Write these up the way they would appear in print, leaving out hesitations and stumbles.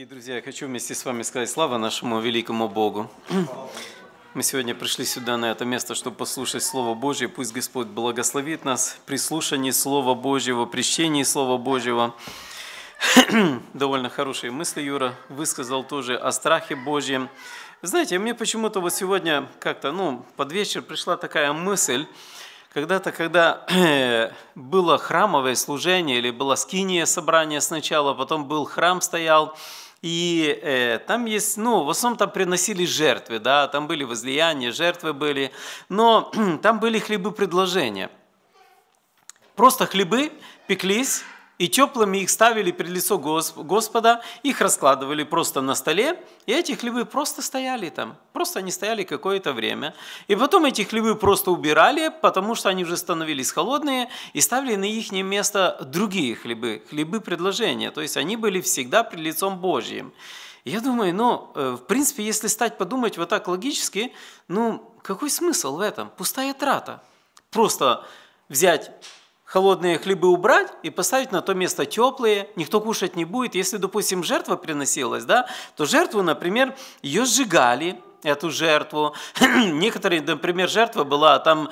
Дорогие друзья, я хочу вместе с вами сказать слава нашему великому Богу. Мы сегодня пришли сюда, на это место, чтобы послушать Слово Божье. Пусть Господь благословит нас при слушании Слова Божьего, при чтении Слова Божьего. Довольно хорошие мысли Юра высказал тоже о страхе Божьем. Знаете, мне почему-то вот сегодня как-то, под вечер пришла такая мысль. Когда-то, когда было храмовое служение, или было скиния собрание сначала, потом был храм стоял, и там есть, в основном там приносили жертвы, да, там были возлияния, жертвы были, но там были хлебы предложения. Просто хлебы пеклись, и теплыми их ставили пред лицо Господа, их раскладывали просто на столе, и эти хлебы просто стояли там, просто они стояли какое-то время. И потом эти хлебы просто убирали, потому что они уже становились холодные, и ставили на их место другие хлебы, хлебы предложения, то есть они были всегда пред лицом Божьим. Я думаю, в принципе, если подумать вот так логически, какой смысл в этом? Пустая трата. Просто взять... холодные хлебы убрать и поставить на то место теплые, никто кушать не будет. Если, допустим, жертва приносилась, да, то жертву, например, ее сжигали, эту жертву. Некоторые, например, жертва была там,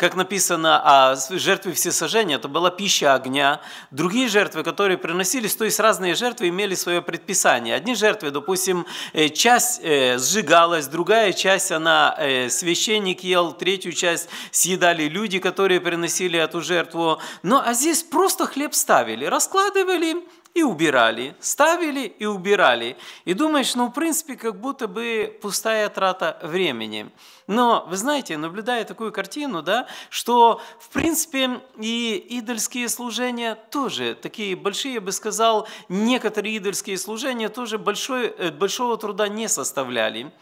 как написано, о жертве всесожжения, это была пища огня. Другие жертвы, которые приносились, то есть разные жертвы имели свое предписание. Одни жертвы, допустим, часть сжигалась, другая часть, священник ел, третью часть съедали люди, которые приносили эту жертву. А здесь просто хлеб ставили, раскладывали и убирали, ставили и убирали. И думаешь, в принципе, как будто бы пустая трата времени. Но, вы знаете, наблюдая такую картину, да, что, в принципе, и идольские служения тоже такие большие, я бы сказал, некоторые идольские служения тоже большого труда не составляли.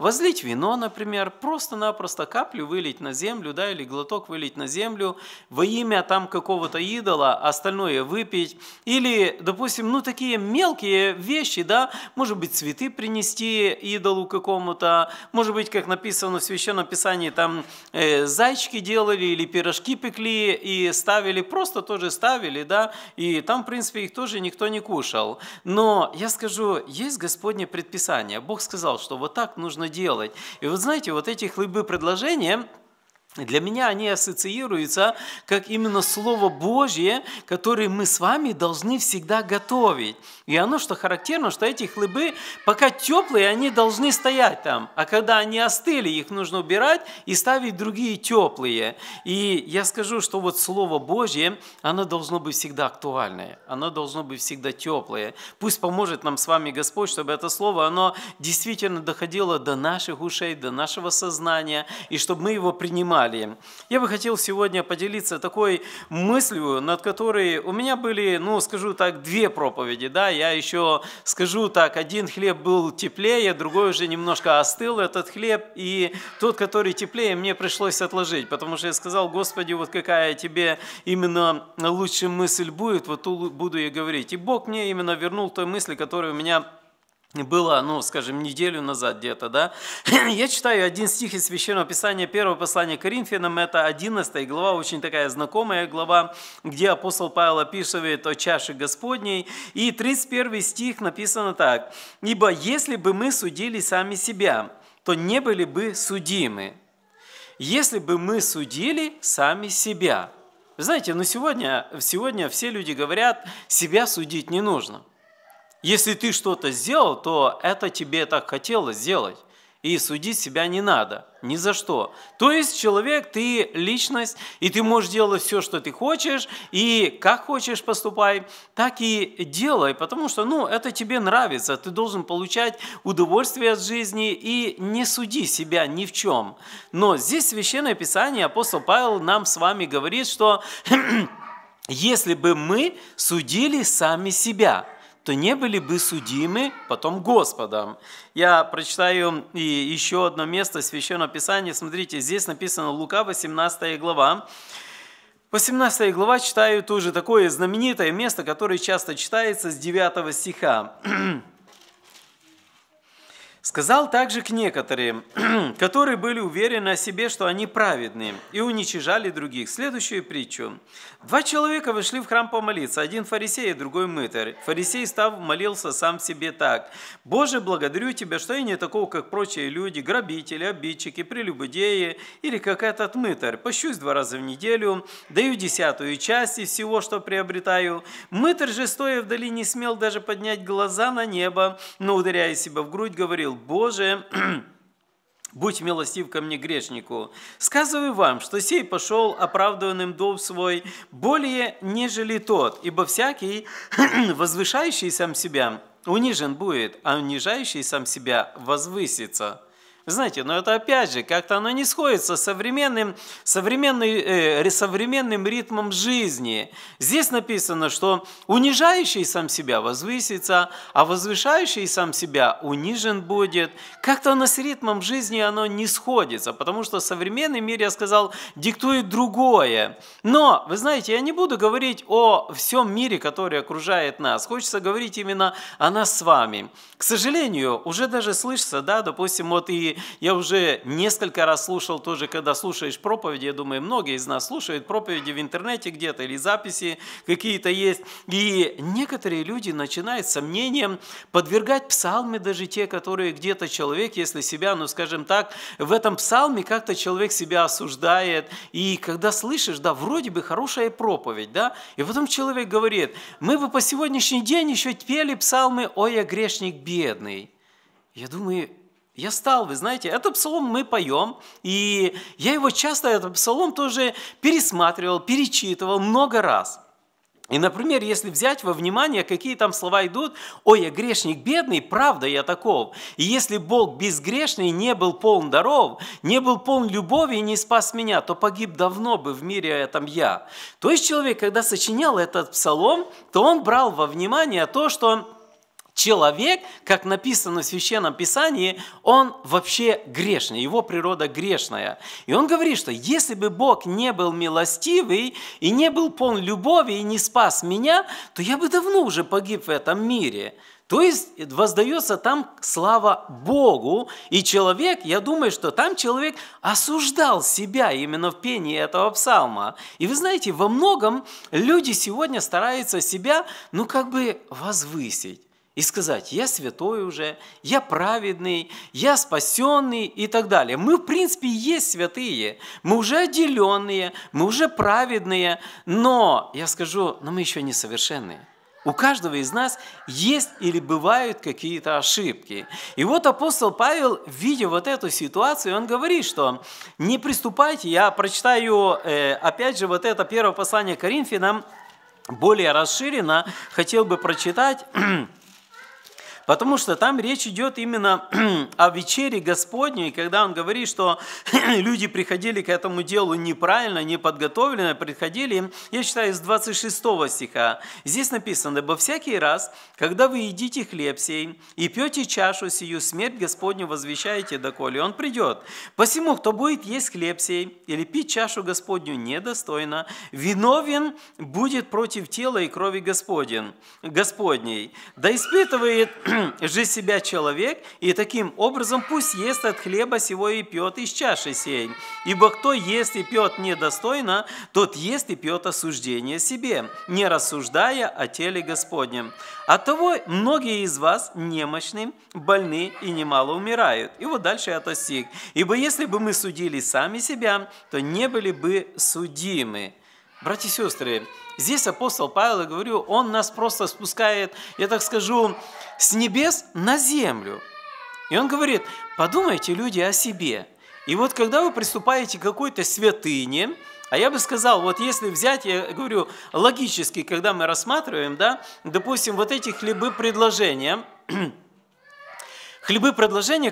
Возлить вино, например, просто-напросто каплю вылить на землю, да, или глоток вылить на землю во имя там какого-то идола, остальное выпить. Или, допустим, такие мелкие вещи, да, может быть, цветы принести идолу какому-то, может быть, как написано в Священном Писании, там зайчики делали или пирожки пекли и ставили, просто тоже ставили, да, и там, в принципе, их тоже никто не кушал. Но я скажу, есть Господне предписание. Бог сказал, что вот так нужно делать. И вот знаете, вот эти хлебы предложения, для меня они ассоциируются как именно Слово Божье, которое мы с вами должны всегда готовить. И оно, что характерно, что эти хлебы, пока теплые, они должны стоять там. А когда они остыли, их нужно убирать и ставить другие теплые. И я скажу, что вот Слово Божье, оно должно быть всегда актуальное, оно должно быть всегда теплое. Пусть поможет нам с вами Господь, чтобы это Слово, оно действительно доходило до наших ушей, до нашего сознания, и чтобы мы его принимали. Я бы хотел сегодня поделиться такой мыслью, над которой у меня были, две проповеди, да, я еще скажу так, один хлеб был теплее, другой уже немножко остыл этот хлеб, и тот, который теплее, мне пришлось отложить, потому что я сказал, Господи, вот какая тебе именно лучшая мысль будет, вот ту буду я говорить. И Бог мне именно вернул той мысли, которая у меня было, неделю назад где-то, да. Я читаю один стих из Священного Писания, 1 послание Коринфянам, это 11 глава, очень такая знакомая глава, где апостол Павел описывает о чаше Господней. И 31 стих написано так. «Ибо если бы мы судили сами себя, то не были бы судимы. Если бы мы судили сами себя». Вы знаете, сегодня все люди говорят, себя судить не нужно. Если ты что-то сделал, то это тебе так хотелось сделать. И судить себя не надо, ни за что. То есть человек, ты личность, и ты можешь делать все, что ты хочешь, и как хочешь поступай, так и делай, потому что, это тебе нравится, ты должен получать удовольствие от жизни и не суди себя ни в чем. Но здесь Священное Писание, апостол Павел нам с вами говорит, что если бы мы судили сами себя, то не были бы судимы потом Господом. Я прочитаю и еще одно место Священного Писания. Смотрите, здесь написано Лука, 18 глава. 18 глава читаю тоже такое знаменитое место, которое часто читается с 9 стиха. Сказал также к некоторым, которые были уверены о себе, что они праведны, и уничижали других. Следующую притчу. Два человека вышли в храм помолиться, один фарисей, другой мытарь. Фарисей, став, молился сам себе так. «Боже, благодарю Тебя, что я не такого, как прочие люди, грабители, обидчики, прелюбодеи, или как этот мытарь. Пощусь 2 раза в неделю, даю 10-ю часть из всего, что приобретаю». Мытарь же, стоя вдали, не смел даже поднять глаза на небо, но, ударяя себя в грудь, говорил: «Боже, будь милостив ко мне, грешнику. Сказываю вам, что сей пошел оправданным дом свой более, нежели тот, ибо всякий, возвышающий сам себя, унижен будет, а унижающий сам себя возвысится». Знаете, но это опять же, как-то оно не сходится с современным ритмом жизни. Здесь написано, что унижающий сам себя возвысится, а возвышающий сам себя унижен будет. Как-то оно с ритмом жизни оно не сходится, потому что современный мир, я сказал, диктует другое. Но, вы знаете, я не буду говорить о всем мире, который окружает нас. Хочется говорить именно о нас с вами. К сожалению, уже даже слышится, да, допустим, вот и я уже несколько раз слушал тоже, когда слушаешь проповеди, я думаю, многие из нас слушают проповеди в интернете где-то или записи какие-то есть. И некоторые люди начинают с сомнением подвергать псалмы, даже те, которые где-то человек, если себя, ну скажем так, в этом псалме как-то человек себя осуждает. И когда слышишь, да, вроде бы хорошая проповедь, да, и потом человек говорит: мы бы по сегодняшний день еще пели псалмы «Ой, я грешник бедный». Я думаю, я стал, вы знаете, этот псалом мы поем, и я его часто, этот псалом тоже пересматривал, перечитывал много раз. И, например, если взять во внимание, какие там слова идут: «Ой, я грешник бедный, правда я таков». И если Бог безгрешный не был полон даров, не был полон любови и не спас меня, то погиб давно бы в мире этом я. То есть человек, когда сочинял этот псалом, то он брал во внимание то, что человек, как написано в Священном Писании, он вообще грешный, его природа грешная. И он говорит, что если бы Бог не был милостивый и не был полон любови и не спас меня, то я бы давно уже погиб в этом мире. То есть воздается там слава Богу, и человек, я думаю, что там человек осуждал себя именно в пении этого псалма. И вы знаете, во многом люди сегодня стараются себя, ну как бы возвысить. И сказать: я святой уже, я праведный, я спасенный и так далее. Мы, в принципе, есть святые, мы уже отделенные, мы уже праведные, но, я скажу, но мы еще не совершенные. У каждого из нас есть или бывают какие-то ошибки. И вот апостол Павел, видя вот эту ситуацию, он говорит, что не приступайте, я прочитаю, опять же, вот это первое послание Коринфянам, более расширенно, хотел бы прочитать. Потому что там речь идет именно о вечере Господней, когда он говорит, что люди приходили к этому делу неправильно, неподготовленно, приходили, я считаю, с 26 стиха. Здесь написано: «Ибо всякий раз, когда вы едите хлеб сей и пьете чашу сию, смерть Господню возвещаете, доколе он придет. Посему, кто будет есть хлеб сей или пить чашу Господню недостойно, виновен будет против тела и крови Господней. Да испытывает же себя человек, и таким образом пусть ест от хлеба сего и пьет из чаши сей. Ибо кто ест и пьет недостойно, тот ест и пьет осуждение себе, не рассуждая о теле Господнем. Оттого многие из вас немощны, больны и немало умирают». И вот дальше это стих. «Ибо если бы мы судили сами себя, то не были бы судимы». Братья и сестры, здесь апостол Павел, я говорю, он нас просто спускает, я так скажу, с небес на землю. И он говорит: подумайте, люди, о себе. И вот когда вы приступаете к какой-то святыне, а я бы сказал, вот если взять, я говорю, логически, когда мы рассматриваем, да, допустим, вот эти хлебы-предложения,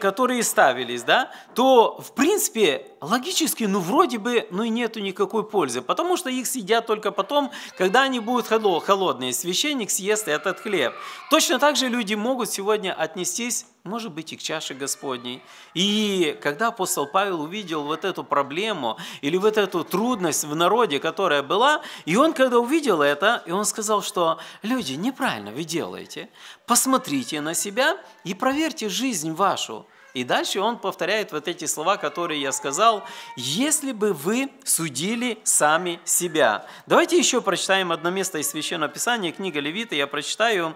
которые ставились, да, то, в принципе, логически, ну вроде бы, ну и нету никакой пользы, потому что их съедят только потом, когда они будут холодные, священник съест этот хлеб. Точно так же люди могут сегодня отнестись, может быть, и к чаше Господней. И когда апостол Павел увидел вот эту проблему или вот эту трудность в народе, которая была, и он, когда увидел это, и он сказал, что люди, неправильно вы делаете, посмотрите на себя и проверьте жизнь вашу. И дальше он повторяет вот эти слова, которые я сказал, если бы вы судили сами себя. Давайте еще прочитаем одно место из Священного Писания, книга Левита, я прочитаю.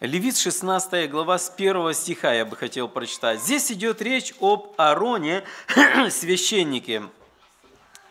Левит, 16 глава, с 1 стиха я бы хотел прочитать. Здесь идет речь об Аароне, священнике.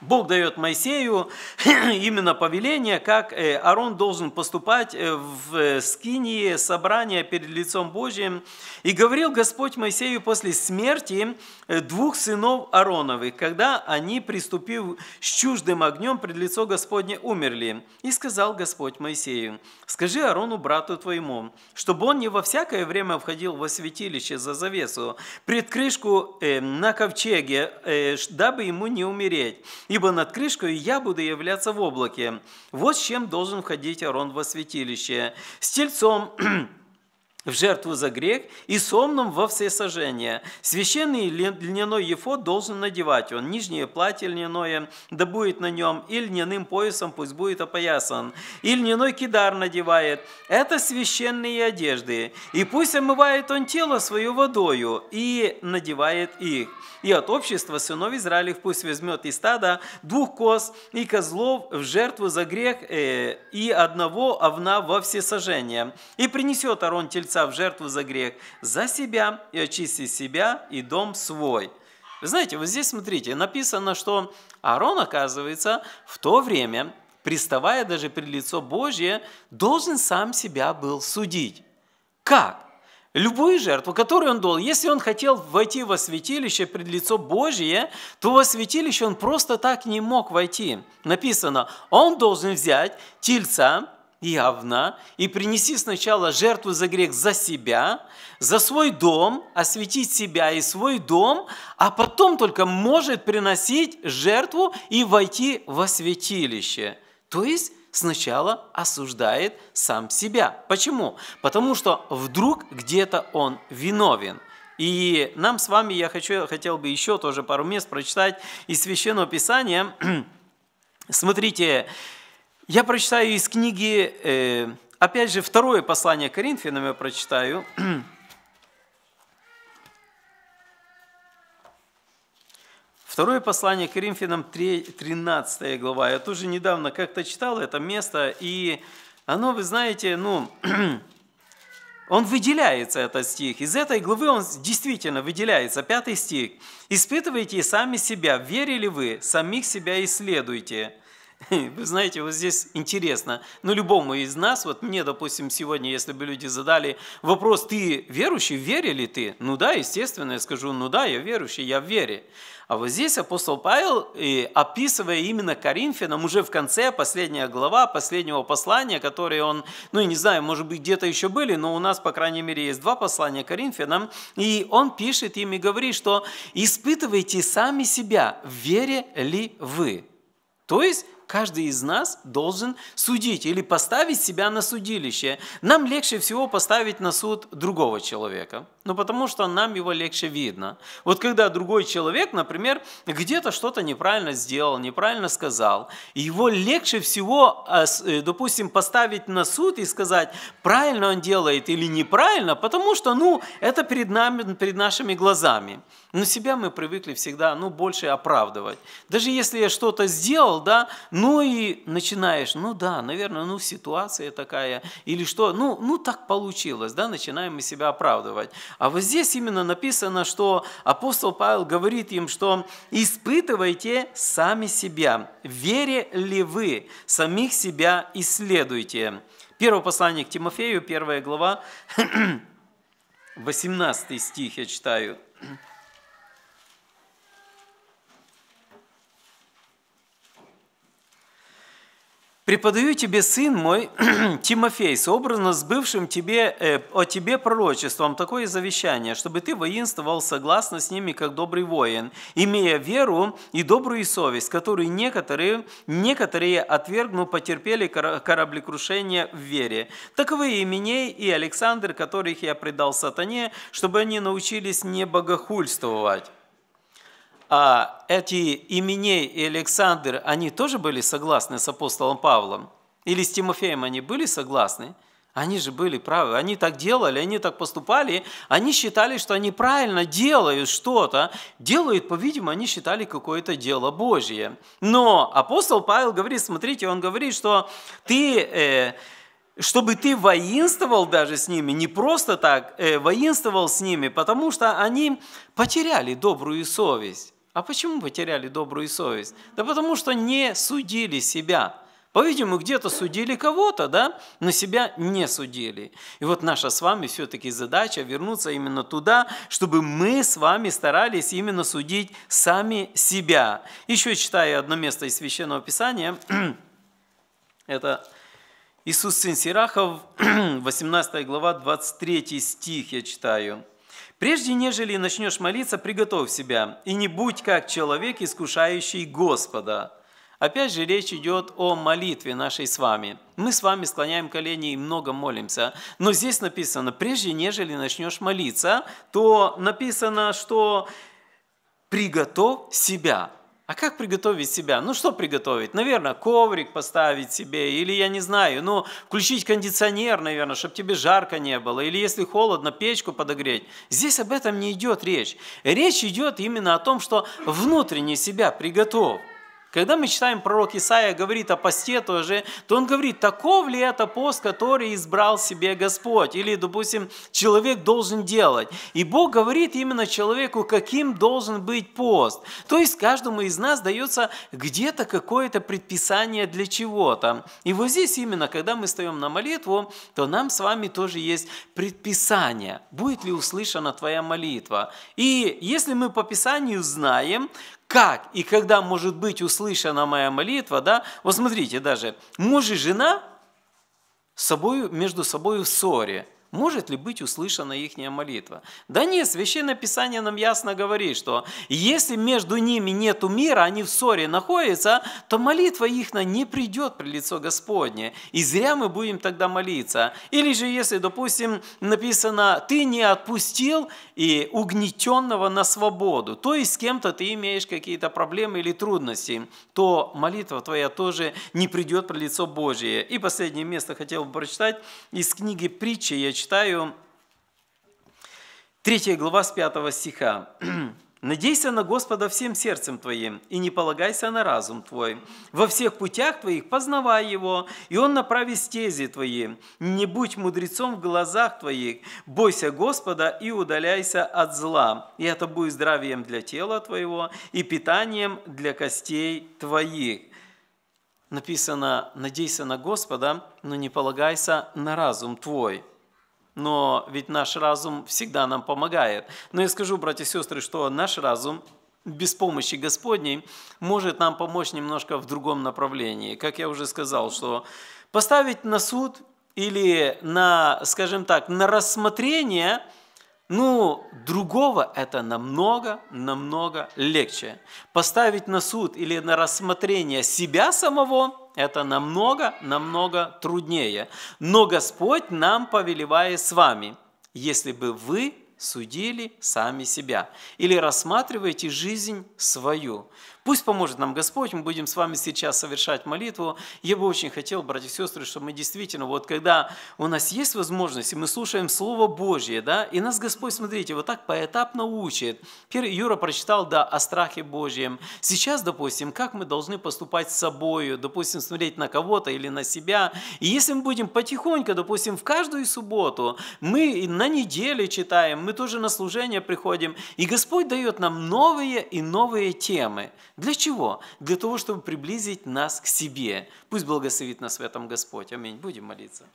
Бог дает Моисею именно повеление, как Аарон должен поступать в скинии собрания перед лицом Божьим. И говорил Господь Моисею после смерти двух сынов Аароновых, когда они, приступив с чуждым огнем пред лицо Господне, умерли. И сказал Господь Моисею: «Скажи Аарону, брату твоему, чтобы он не во всякое время входил во святилище за завесу, пред крышку на ковчеге, дабы ему не умереть. Ибо над крышкой я буду являться в облаке». Вот с чем должен входить Аарон во святилище: с тельцом в жертву за грех и с омном во всесожжение. Священный льняной ефод должен надевать он, нижнее платье льняное, да будет на нем, и льняным поясом пусть будет опоясан, и льняной кидар надевает. Это священные одежды. И пусть омывает он тело свое водою и надевает их. И от общества сынов Израилев пусть возьмет из стада двух коз и козлов в жертву за грех и одного овна во всесожжение. И принесет Аарон тельца в жертву за грех за себя, и очисти себя и дом свой. Вы знаете, вот здесь, смотрите, написано, что Аарон, оказывается, в то время, приставая даже пред лицо Божье, должен сам себя был судить. Как? Любую жертву, которую он дал, если он хотел войти во святилище пред лицо Божье, то во святилище он просто так не мог войти. Написано, он должен взять тельца и овна, и принеси сначала жертву за грех за себя, за свой дом, осветить себя и свой дом, а потом только может приносить жертву и войти во святилище. То есть сначала осуждает сам себя. Почему? Потому что вдруг где-то он виновен. И нам с вами, я хотел бы еще тоже пару мест прочитать из Священного Писания. Смотрите, я прочитаю из книги, опять же, второе послание Коринфянам я прочитаю. Второе послание Коринфянам, 13 глава. Я тоже недавно как-то читал это место, и оно, вы знаете, ну... Он выделяется, этот стих. Из этой главы он действительно выделяется. 5 стих. «Испытывайте сами себя, верили вы, самих себя исследуйте». Вы знаете, вот здесь интересно, но любому из нас, вот мне, допустим, сегодня, если бы люди задали вопрос, ты верующий, верили ты? Ну да, естественно, я скажу, ну да, я верующий, я в вере. А вот здесь апостол Павел, описывая именно Коринфянам, уже в конце, последняя глава, последнего послания, которые он, ну я не знаю, может быть, где-то еще были, но у нас, по крайней мере, есть два послания Коринфянам, и он пишет им и говорит, что «Испытывайте сами себя, вере ли вы». То есть каждый из нас должен судить или поставить себя на судилище. Нам легче всего поставить на суд другого человека, ну потому что нам его легче видно. Вот когда другой человек, например, где-то что-то неправильно сделал, неправильно сказал, его легче всего, допустим, поставить на суд и сказать, правильно он делает или неправильно, потому что, ну, это перед нами, перед нашими глазами. Но себя мы привыкли всегда, ну, больше оправдывать. Даже если я что-то сделал, да, ну и начинаешь, ну да, наверное, ну ситуация такая, или что, ну так получилось, да, начинаем мы себя оправдывать. А вот здесь именно написано, что апостол Павел говорит им, что «Испытывайте сами себя, вере ли вы, самих себя исследуйте». Первое послание к Тимофею, 1 глава, 18 стих я читаю. «Преподаю тебе, сын мой, Тимофей, сообразно с бывшим тебе, о тебе пророчеством такое завещание, чтобы ты воинствовал согласно с ними, как добрый воин, имея веру и добрую совесть, которую некоторые отвергнув, потерпели кораблекрушение в вере. Таковы Именей и Александр, которых я предал сатане, чтобы они научились не богохульствовать». А эти Именей и Александр, они тоже были согласны с апостолом Павлом? Или с Тимофеем они были согласны? Они же были правы, они так делали, они так поступали, они считали, что они правильно делают что-то, делают, по-видимому, они считали какое-то дело Божье. Но апостол Павел говорит, смотрите, он говорит, что ты... чтобы ты воинствовал даже с ними, не просто так воинствовал с ними, потому что они потеряли добрую совесть. А почему потеряли добрую совесть? Да потому что не судили себя. По-видимому, где-то судили кого-то, да, но себя не судили. И вот наша с вами все-таки задача вернуться именно туда, чтобы мы с вами старались именно судить сами себя. Еще читаю одно место из Священного Писания. Это... Иисус сын Сирахов, 18 глава, 23 стих я читаю. «Прежде, нежели начнешь молиться, приготовь себя, и не будь как человек, искушающий Господа». Опять же, речь идет о молитве нашей с вами. Мы с вами склоняем колени и много молимся. Но здесь написано, прежде, нежели начнешь молиться, то написано, что «приготовь себя». А как приготовить себя? Ну что приготовить? Наверное, коврик поставить себе, или я не знаю, ну включить кондиционер, наверное, чтобы тебе жарко не было, или если холодно, печку подогреть. Здесь об этом не идет речь. Речь идет именно о том, что внутренне себя приготовь. Когда мы читаем, пророк Исаия говорит о посте тоже, то он говорит, таков ли это пост, который избрал себе Господь? Или, допустим, человек должен делать. И Бог говорит именно человеку, каким должен быть пост. То есть каждому из нас дается где-то какое-то предписание для чего-то. И вот здесь именно, когда мы встаем на молитву, то нам с вами тоже есть предписание. Будет ли услышана твоя молитва? И если мы по Писанию знаем, как и когда может быть услышана моя молитва, да? Вот смотрите, даже муж и жена между собой в ссоре. Может ли быть услышана их молитва? Да нет, Священное Писание нам ясно говорит, что если между ними нет мира, они в ссоре находятся, то молитва их не придет при лицо Господне. И зря мы будем тогда молиться. Или же, если, допустим, написано, ты не отпустил и угнетенного на свободу, то есть с кем-то ты имеешь какие-то проблемы или трудности, то молитва твоя тоже не придет при лицо Божие. И последнее место хотел бы прочитать из книги Притчи, я читаю 3 глава с 5 стиха. «Надейся на Господа всем сердцем твоим, и не полагайся на разум твой. Во всех путях твоих познавай Его, и Он направит стези твои. Не будь мудрецом в глазах твоих, бойся Господа и удаляйся от зла. И это будет здравием для тела твоего и питанием для костей твоих». Написано «надейся на Господа, но не полагайся на разум твой». Но ведь наш разум всегда нам помогает. Но я скажу, братья и сестры, что наш разум без помощи Господней может нам помочь немножко в другом направлении. Как я уже сказал, что поставить на суд или на, скажем так, на рассмотрение, ну, другого это намного легче. Поставить на суд или на рассмотрение себя самого, это намного труднее. Но Господь нам повелевает с вами, если бы вы судили сами себя или рассматриваете жизнь свою. Пусть поможет нам Господь, мы будем с вами сейчас совершать молитву. Я бы очень хотел, братья и сестры, чтобы мы действительно, вот когда у нас есть возможность, и мы слушаем Слово Божье, да, и нас Господь, смотрите, вот так поэтапно учит. Юра прочитал, да, о страхе Божьем. Сейчас, допустим, как мы должны поступать с собой, допустим, смотреть на кого-то или на себя. И если мы будем потихоньку, допустим, в каждую субботу, мы на неделе читаем, мы тоже на служение приходим, и Господь дает нам новые и новые темы. Для чего? Для того, чтобы приблизить нас к себе. Пусть благословит нас в этом Господь. Аминь. Будем молиться.